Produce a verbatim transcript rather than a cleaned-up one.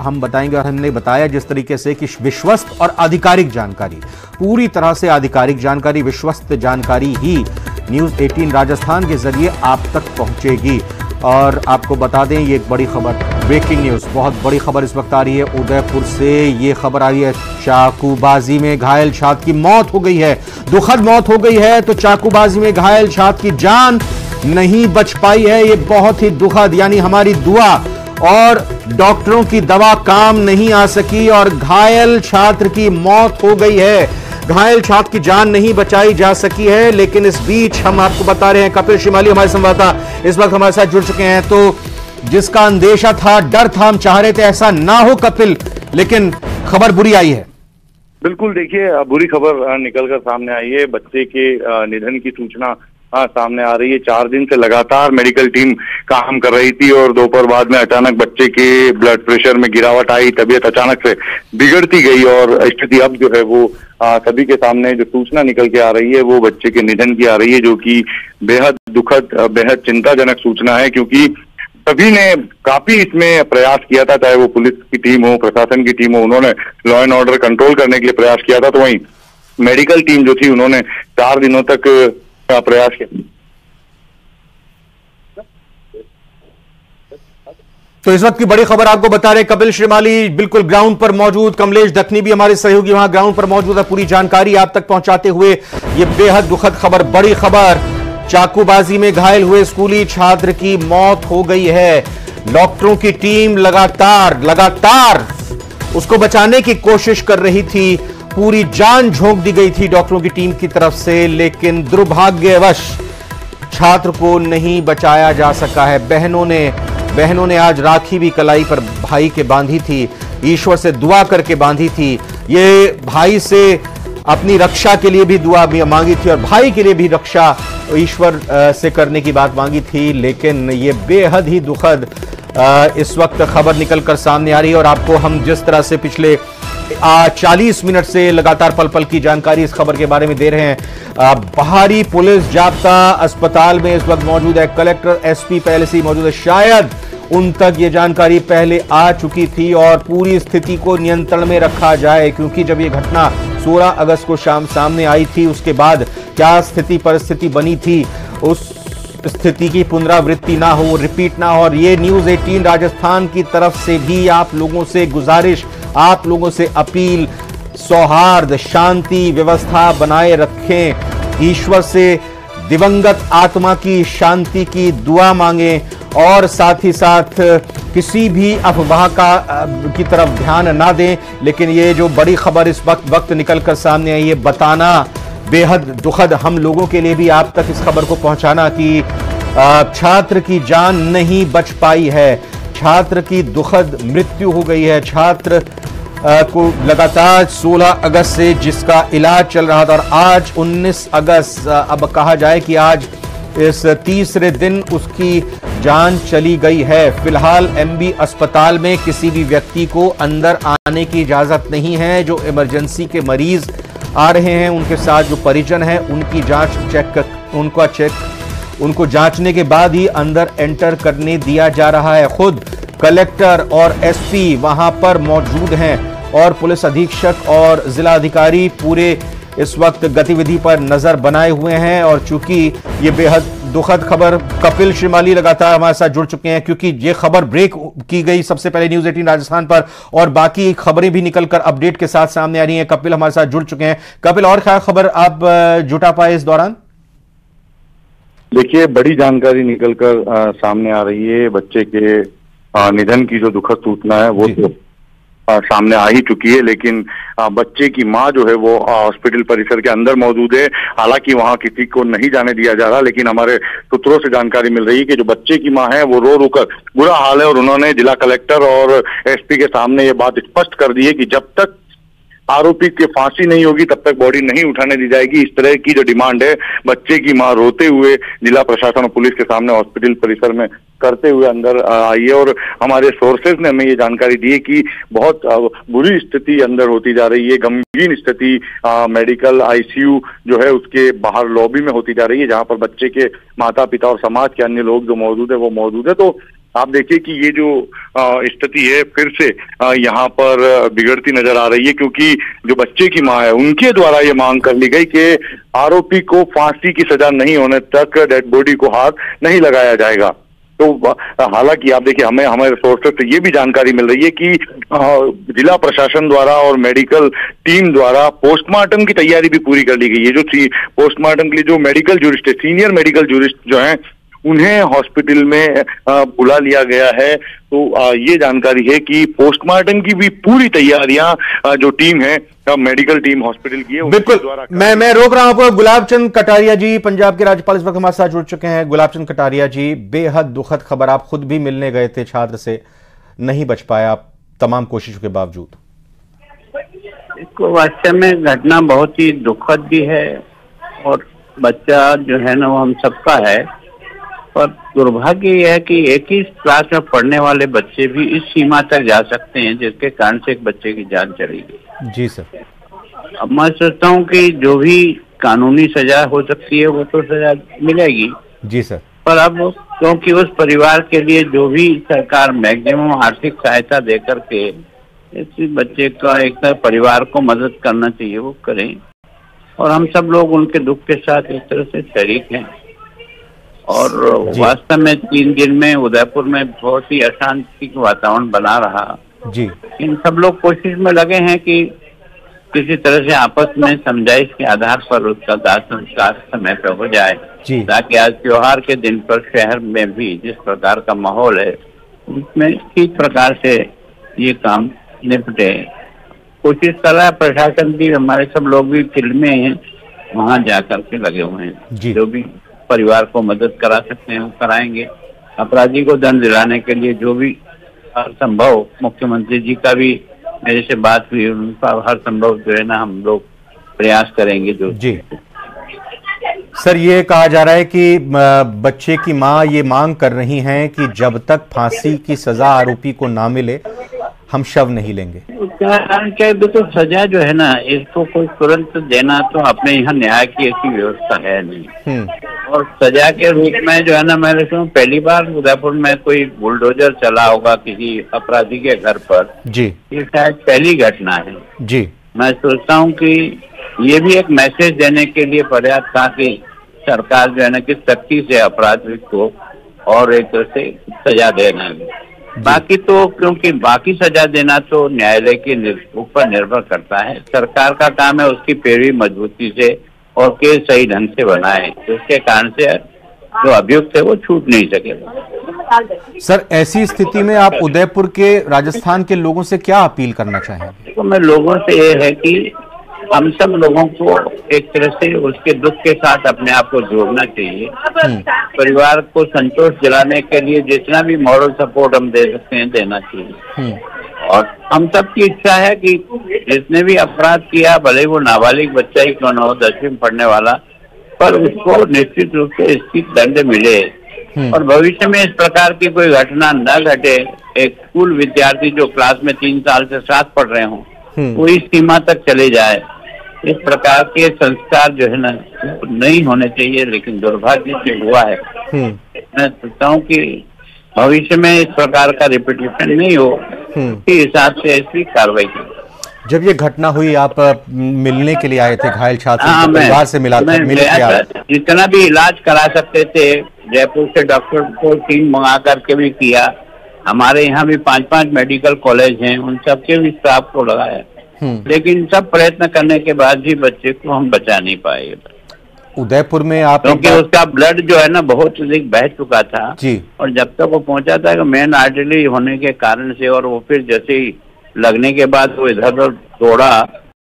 हम बताएंगे। और हमने बताया जिस तरीके से कि विश्वस्त और आधिकारिक जानकारी, पूरी तरह से आधिकारिक जानकारी, विश्वस्त जानकारी ही न्यूज़ अठारह राजस्थान के जरिए आप तक पहुंचेगी। और आपको बता दें ये एक बड़ी खबर, ब्रेकिंग न्यूज़, बहुत बड़ी खबर इस वक्त आ रही है। उदयपुर से ये खबर आ रही है, चाकूबाजी में घायल छात्र की मौत हो गई है। दुखद मौत हो गई है, तो चाकूबाजी में घायल छात्र की जान नहीं बच पाई है। ये बहुत ही दुखद, यानी हमारी दुआ और डॉक्टरों की दवा काम नहीं आ सकी और घायल छात्र की मौत हो गई है। घायल छात्र की जान नहीं बचाई जा सकी है। लेकिन इस बीच हम आपको बता रहे हैं, कपिल शिमाली हमारे संवाददाता इस वक्त हमारे साथ जुड़ चुके हैं। तो जिसका अंदेशा था, डर था, हम चाह रहे थे ऐसा ना हो कपिल, लेकिन खबर बुरी आई है। बिल्कुल, देखिए बुरी खबर निकलकर सामने आई है। बच्चे के निधन की सूचना हाँ सामने आ रही है। चार दिन से लगातार मेडिकल टीम काम कर रही थी और दोपहर बाद में अचानक बच्चे के ब्लड प्रेशर में गिरावट आई, तबीयत अचानक से बिगड़ती गई और स्थिति अब जो है वो आ, सभी के सामने जो सूचना निकल के आ रही है वो बच्चे के निधन की आ रही है, जो कि बेहद दुखद, बेहद चिंताजनक सूचना है। क्योंकि सभी ने काफी इसमें प्रयास किया था, चाहे वो पुलिस की टीम हो, प्रशासन की टीम हो, उन्होंने लॉ एंड ऑर्डर कंट्रोल करने के लिए प्रयास किया था। तो वहीं मेडिकल टीम जो थी उन्होंने चार दिनों तक प्रयास किया। तो इस वक्त की बड़ी खबर आपको बता रहे कपिल श्रीमाली, बिल्कुल ग्राउंड पर मौजूद। कमलेश दखनी भी हमारे सहयोगी वहां ग्राउंड पर मौजूद है, पूरी जानकारी आप तक पहुंचाते हुए। ये बेहद दुखद खबर, बड़ी खबर, चाकूबाजी में घायल हुए स्कूली छात्र की मौत हो गई है। डॉक्टरों की टीम लगातार लगातार उसको बचाने की कोशिश कर रही थी, पूरी जान झोंक दी गई थी डॉक्टरों की टीम की तरफ से, लेकिन दुर्भाग्यवश छात्र को नहीं बचाया जा सका है। बहनों ने बहनों ने आज राखी भी कलाई पर भाई के बांधी थी, ईश्वर से दुआ करके बांधी थी। ये भाई से अपनी रक्षा के लिए भी दुआ भी मांगी थी और भाई के लिए भी रक्षा ईश्वर से करने की बात मांगी थी। लेकिन ये बेहद ही दुखद इस वक्त खबर निकलकर सामने आ रही है। और आपको हम जिस तरह से पिछले चालीस मिनट से लगातार पल पल की जानकारी इस खबर के बारे में दे रहे हैं, बाहरी पुलिस जाब्ता अस्पताल में इस वक्त मौजूद है। कलेक्टर, एसपी पहले से ही मौजूद है, शायद उन तक ये जानकारी पहले आ चुकी थी और पूरी स्थिति को नियंत्रण में रखा जाए। क्योंकि जब ये घटना सोलह अगस्त को शाम सामने आई थी, उसके बाद क्या स्थिति परिस्थिति बनी थी, उस स्थिति की पुनरावृत्ति ना हो, रिपीट ना हो। और ये न्यूज़ अठारह राजस्थान की तरफ से भी आप लोगों से गुजारिश, आप लोगों से अपील, सौहार्द, शांति, व्यवस्था बनाए रखें। ईश्वर से दिवंगत आत्मा की शांति की दुआ मांगें और साथ ही साथ किसी भी अफवाह का की तरफ ध्यान ना दें। लेकिन ये जो बड़ी खबर इस वक्त वक्त निकलकर सामने आई है, बताना बेहद दुखद हम लोगों के लिए भी, आप तक इस खबर को पहुंचाना कि छात्र की जान नहीं बच पाई है, छात्र की दुखद मृत्यु हो गई है। छात्र को लगातार सोलह अगस्त से जिसका इलाज चल रहा था और आज उन्नीस अगस्त, अब कहा जाए कि आज इस तीसरे दिन उसकी जान चली गई है। फिलहाल एमबी अस्पताल में किसी भी व्यक्ति को अंदर आने की इजाज़त नहीं है। जो इमरजेंसी के मरीज आ रहे हैं उनके साथ जो परिजन हैं उनकी जांच चेक उनका चेक उनको जांचने के बाद ही अंदर एंटर करने दिया जा रहा है। खुद कलेक्टर और एसपी वहां पर मौजूद हैं और पुलिस अधीक्षक और जिला अधिकारी पूरे इस वक्त गतिविधि पर नजर बनाए हुए हैं। और चूंकि ये बेहद दुखद खबर, कपिल शिमाली लगातार हमारे साथ जुड़ चुके हैं, क्योंकि ये खबर ब्रेक की गई सबसे पहले न्यूज़ अठारह राजस्थान पर और बाकी खबरें भी निकलकर अपडेट के साथ सामने आ रही हैं। कपिल हमारे साथ जुड़ चुके हैं। कपिल, और क्या खबर आप जुटा पाए इस दौरान? देखिए, बड़ी जानकारी निकलकर सामने आ रही है। बच्चे के आ, निधन की जो दुखद सूचना है वो तो सामने आ ही चुकी है, लेकिन बच्चे की मां जो है वो हॉस्पिटल परिसर के अंदर मौजूद है। हालांकि वहां किसी को नहीं जाने दिया जा रहा, लेकिन हमारे सूत्रों से जानकारी मिल रही है कि जो बच्चे की मां है वो रो रोकर बुरा हाल है और उन्होंने जिला कलेक्टर और एसपी के सामने ये बात स्पष्ट कर दी है कि जब तक आरोपी की फांसी नहीं होगी तब तक बॉडी नहीं उठाने दी जाएगी। इस तरह की जो डिमांड है बच्चे की मां रोते हुए जिला प्रशासन और पुलिस के सामने हॉस्पिटल परिसर में करते हुए अंदर आई है। और हमारे सोर्सेज ने हमें ये जानकारी दी है कि बहुत बुरी स्थिति अंदर होती जा रही है, गमगीन स्थिति मेडिकल आईसीयू जो है उसके बाहर लॉबी में होती जा रही है, जहां पर बच्चे के माता पिता और समाज के अन्य लोग जो मौजूद है वो मौजूद है। तो आप देखिए कि ये जो स्थिति है फिर से यहाँ पर बिगड़ती नजर आ रही है, क्योंकि जो बच्चे की मां है उनके द्वारा ये मांग कर ली गई कि आरोपी को फांसी की सजा नहीं होने तक डेड बॉडी को हाथ नहीं लगाया जाएगा। तो हालांकि आप देखिए हमें हमारे सोर्सेस से ये भी जानकारी मिल रही है कि जिला प्रशासन द्वारा और मेडिकल टीम द्वारा पोस्टमार्टम की तैयारी भी पूरी कर ली गई है। जो पोस्टमार्टम के लिए जो मेडिकल जूरिस्ट है, सीनियर मेडिकल जूरिस्ट जो हैं, उन्हें हॉस्पिटल में बुला लिया गया है। तो ये जानकारी है कि पोस्टमार्टम की भी पूरी तैयारियां जो टीम है, मेडिकल टीम हॉस्पिटल की है। बिल्कुल, मैं मैं रोक रहा हूं आपको। गुलाबचंद कटारिया जी, पंजाब के राज्यपाल, इस वक्त हमारे साथ जुड़ चुके हैं। गुलाबचंद कटारिया जी, बेहद दुखद खबर, आप खुद भी मिलने गए थे छात्र से, नहीं बच पाया आप तमाम कोशिशों के बावजूद। वास्तव में घटना बहुत ही दुखद भी है और बच्चा जो है ना वो हम सबका है, पर दुर्भाग्य यह है कि एक ही क्लास में पढ़ने वाले बच्चे भी इस सीमा तक जा सकते हैं जिसके कारण से एक बच्चे की जान चली गई। जी सर, अब मैं सोचता हूँ कि जो भी कानूनी सजा हो सकती है वो तो सजा मिलेगी। जी सर, पर अब क्योंकि उस परिवार के लिए जो भी सरकार मैक्सिमम आर्थिक सहायता दे करके इस बच्चे का एक तरह परिवार को मदद करना चाहिए वो करें, और हम सब लोग उनके दुख के साथ एक तरह से शरीक हैं। और वास्तव में तीन दिन में उदयपुर में बहुत ही अशांति का वातावरण बना रहा जी। इन सब लोग कोशिश में लगे हैं कि किसी तरह से आपस में समझाइश के आधार पर उसका दाह संस्कार समय पर हो जाए, ताकि आज त्योहार के दिन पर शहर में भी जिस प्रकार का माहौल है उसमें ठीक प्रकार से ये काम निपटे। कोशिश कर रहा है प्रशासन भी, हमारे सब लोग भी फील्ड में हैं, वहाँ जा करके लगे हुए हैं। जो भी परिवार को मदद करा सकते हैं वो कराएंगे। अपराधी को दंड दिलाने के लिए जो भी हर संभव, मुख्यमंत्री जी का भी मेरे से बात हुई, उनका हर संभव जो है ना हम लोग प्रयास करेंगे। जो जी सर, ये कहा जा रहा है कि बच्चे की माँ ये मांग कर रही हैं कि जब तक फांसी की सजा आरोपी को ना मिले हम शव नहीं लेंगे। क्या बिल्कुल सजा जो है ना इसको कोई तुरंत देना, तो अपने यहाँ न्याय की ऐसी व्यवस्था है नहीं, और सजा के रूप में जो है ना मैं पहली बार उदयपुर में कोई बुलडोजर चला होगा किसी अपराधी के घर पर जी, ये शायद पहली घटना है जी। मैं सोचता हूँ कि ये भी एक मैसेज देने के लिए पर्याप्त था कि सरकार जो है ना कि सख्ती से अपराधी को और एक तरह से सजा देना है। बाकी तो क्योंकि बाकी सजा देना तो न्यायालय के ऊपर निर्भर करता है, सरकार का काम है उसकी पैरवी मजबूती से और केस सही ढंग से बनाए, उसके कारण से जो अभियुक्त है वो छूट नहीं सकेगा। सर, ऐसी स्थिति में आप उदयपुर के, राजस्थान के लोगों से क्या अपील करना चाहेंगे? तो मैं लोगों से ये है कि हम सब लोगों को एक तरह से उसके दुख के साथ अपने आप को जोड़ना चाहिए। परिवार को संतोष दिलाने के लिए जितना भी मॉरल सपोर्ट हम दे सकते हैं देना चाहिए, और हम सब की इच्छा है कि जिसने भी अपराध किया, भले वो नाबालिग बच्चा ही क्यों ना हो, दसवीं पढ़ने वाला, पर उसको निश्चित रूप से इसकी दंड मिले और भविष्य में इस प्रकार की कोई घटना न घटे। एक स्कूल विद्यार्थी जो क्लास में तीन साल से साथ पढ़ रहे हों वो इस सीमा तक चले जाए, इस प्रकार के संस्कार जो है ना नहीं होने चाहिए, लेकिन दुर्भाग्य से हुआ है। मैं सोचता हूँ कि भविष्य में इस प्रकार का रिपीटेशन नहीं हो, इस हिसाब से ऐसी कार्रवाई की। जब ये घटना हुई आप मिलने के लिए आए थे घायल छात्र परिवार से मिला था, जितना भी इलाज करा सकते थे जयपुर से डॉक्टर को टीम मंगा करके भी किया। हमारे यहाँ भी पांच पांच मेडिकल कॉलेज हैं, उन सबके भी स्टाफ को लगाया, लेकिन सब प्रयत्न करने के बाद भी बच्चे को हम बचा नहीं पाए। उदयपुर में आप क्योंकि तो उसका ब्लड जो है ना बहुत अधिक बह चुका था जी, और जब तक वो पहुंचा था कि मेन आर्टरी होने के कारण से, और वो फिर जैसे ही लगने के बाद वो इधर उधर दौड़ा